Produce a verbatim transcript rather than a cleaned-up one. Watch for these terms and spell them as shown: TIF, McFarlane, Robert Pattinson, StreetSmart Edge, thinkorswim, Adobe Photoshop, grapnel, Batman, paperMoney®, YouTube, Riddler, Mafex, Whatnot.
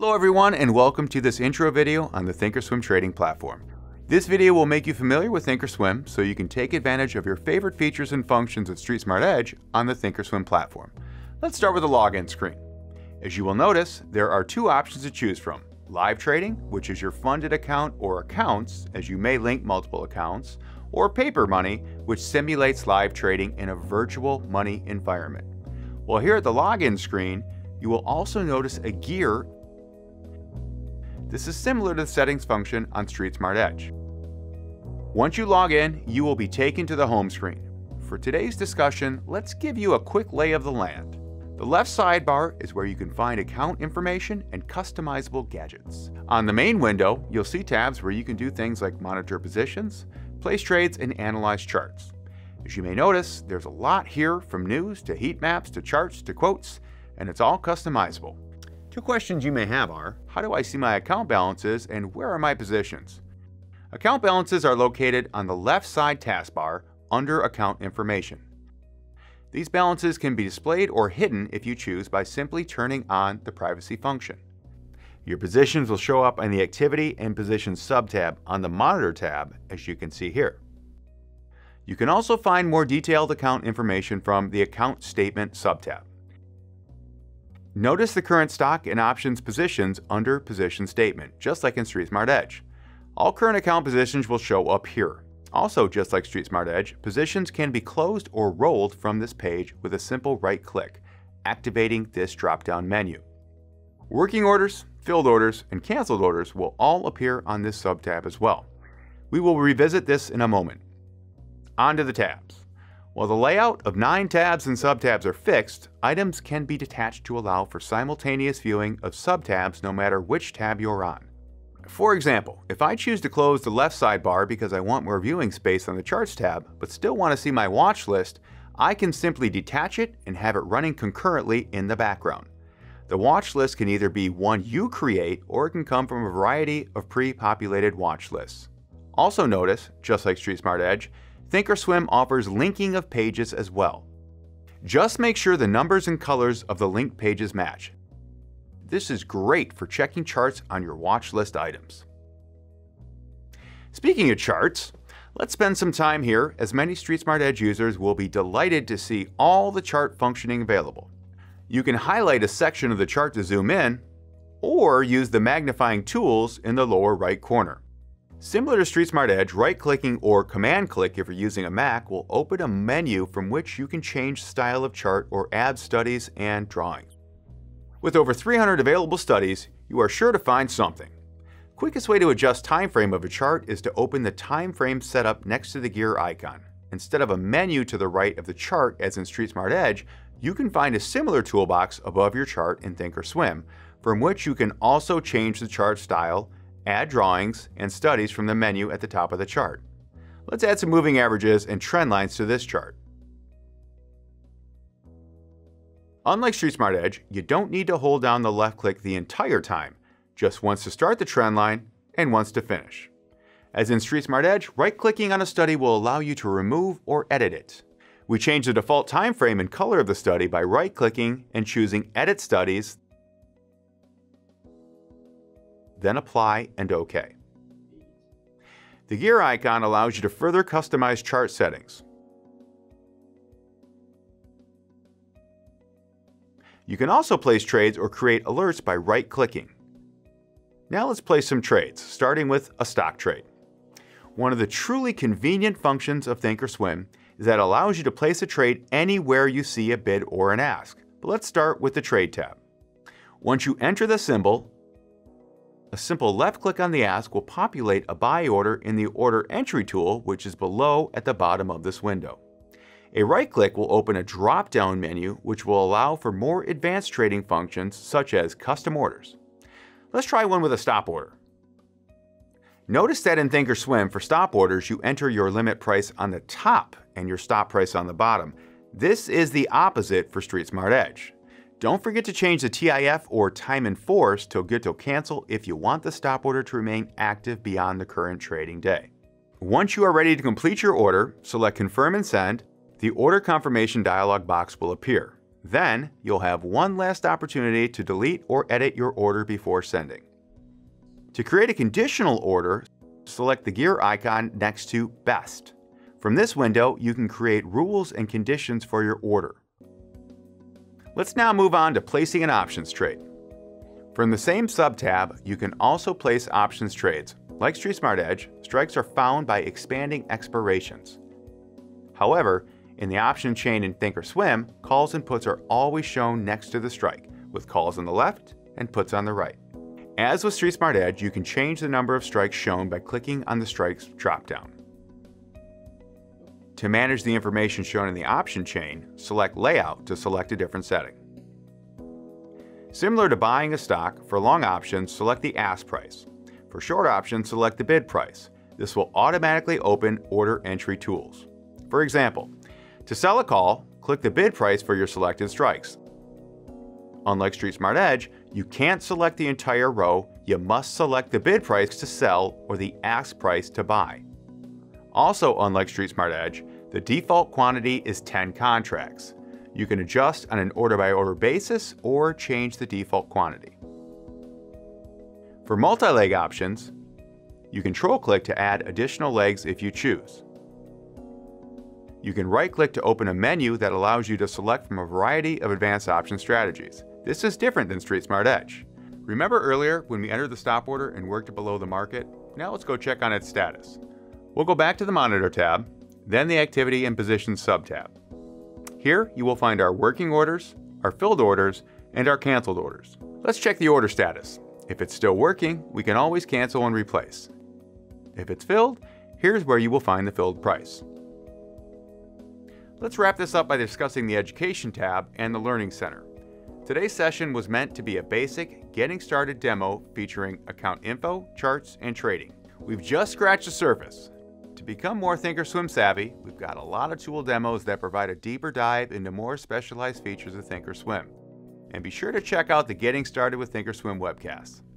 Hello everyone, and welcome to this intro video on the thinkorswim trading platform. This video will make you familiar with thinkorswim so you can take advantage of your favorite features and functions of StreetSmart Edge on the thinkorswim platform. Let's start with the login screen. As you will notice, there are two options to choose from: live trading, which is your funded account or accounts, as you may link multiple accounts, or paperMoney, which simulates live trading in a virtual money environment. Well, here at the login screen, you will also notice a gear. This is similar to the settings function on StreetSmart Edge. Once you log in, you will be taken to the home screen. For today's discussion, let's give you a quick lay of the land. The left sidebar is where you can find account information and customizable gadgets. On the main window, you'll see tabs where you can do things like monitor positions, place trades, and analyze charts. As you may notice, there's a lot here, from news to heat maps to charts to quotes, and it's all customizable. Two questions you may have are, how do I see my account balances and where are my positions? Account balances are located on the left side taskbar under account information. These balances can be displayed or hidden if you choose by simply turning on the privacy function. Your positions will show up in the activity and positions subtab on the monitor tab, as you can see here. You can also find more detailed account information from the account statement subtab. Notice the current stock and options positions under Position Statement, just like in StreetSmart Edge. All current account positions will show up here. Also, just like StreetSmart Edge, positions can be closed or rolled from this page with a simple right-click, activating this drop-down menu. Working orders, filled orders, and canceled orders will all appear on this subtab as well. We will revisit this in a moment. On to the tabs. While the layout of nine tabs and subtabs are fixed, items can be detached to allow for simultaneous viewing of subtabs no matter which tab you're on. For example, if I choose to close the left sidebar because I want more viewing space on the Charts tab but still want to see my watch list, I can simply detach it and have it running concurrently in the background. The watch list can either be one you create or it can come from a variety of pre-populated watch lists. Also notice, just like StreetSmart Edge, thinkorswim offers linking of pages as well. Just make sure the numbers and colors of the linked pages match. This is great for checking charts on your watch list items. Speaking of charts, let's spend some time here, as many StreetSmart Edge users will be delighted to see all the chart functioning available. You can highlight a section of the chart to zoom in, or use the magnifying tools in the lower right corner. Similar to StreetSmart Edge, right-clicking or command-click if you're using a Mac will open a menu from which you can change style of chart or add studies and drawings. With over three hundred available studies, you are sure to find something. Quickest way to adjust time frame of a chart is to open the time frame setup next to the gear icon. Instead of a menu to the right of the chart as in StreetSmart Edge, you can find a similar toolbox above your chart in thinkorswim, from which you can also change the chart style, add drawings, and studies from the menu at the top of the chart. Let's add some moving averages and trend lines to this chart. Unlike StreetSmart Edge, you don't need to hold down the left click the entire time, just once to start the trend line and once to finish. As in StreetSmart Edge, right-clicking on a study will allow you to remove or edit it. We change the default time frame and color of the study by right-clicking and choosing Edit Studies, then Apply and OK. The gear icon allows you to further customize chart settings. You can also place trades or create alerts by right-clicking. Now let's place some trades, starting with a stock trade. One of the truly convenient functions of thinkorswim is that it allows you to place a trade anywhere you see a bid or an ask. But let's start with the Trade tab. Once you enter the symbol, a simple left click on the ask will populate a buy order in the Order Entry tool, which is below at the bottom of this window. A right click will open a drop-down menu, which will allow for more advanced trading functions such as custom orders. Let's try one with a stop order. Notice that in thinkorswim, for stop orders, you enter your limit price on the top and your stop price on the bottom. This is the opposite for StreetSmart Edge. Don't forget to change the T I F or time in force to good till cancel if you want the stop order to remain active beyond the current trading day. Once you are ready to complete your order, select Confirm and Send. The Order Confirmation dialog box will appear. Then, you'll have one last opportunity to delete or edit your order before sending. To create a conditional order, select the gear icon next to Best. From this window, you can create rules and conditions for your order. Let's now move on to placing an options trade. From the same sub-tab, you can also place options trades. Like StreetSmart Edge, strikes are found by expanding expirations. However, in the option chain in thinkorswim, calls and puts are always shown next to the strike, with calls on the left and puts on the right. As with StreetSmart Edge, you can change the number of strikes shown by clicking on the strikes dropdown. To manage the information shown in the option chain, select Layout to select a different setting. Similar to buying a stock, for long options, select the ask price. For short options, select the bid price. This will automatically open order entry tools. For example, to sell a call, click the bid price for your selected strikes. Unlike StreetSmart Edge, you can't select the entire row, you must select the bid price to sell or the ask price to buy. Also, unlike StreetSmart Edge, the default quantity is ten contracts. You can adjust on an order-by-order basis or change the default quantity. For multi-leg options, you control-click to add additional legs if you choose. You can right-click to open a menu that allows you to select from a variety of advanced option strategies. This is different than StreetSmart Edge. Remember earlier when we entered the stop order and worked it below the market? Now let's go check on its status. We'll go back to the Monitor tab, then the Activity and Position sub-tab. Here you will find our working orders, our filled orders, and our canceled orders. Let's check the order status. If it's still working, we can always cancel and replace. If it's filled, here's where you will find the filled price. Let's wrap this up by discussing the Education tab and the Learning Center. Today's session was meant to be a basic, getting started demo featuring account info, charts, and trading. We've just scratched the surface. To become more thinkorswim savvy, we've got a lot of tool demos that provide a deeper dive into more specialized features of thinkorswim. And be sure to check out the Getting Started with thinkorswim webcasts.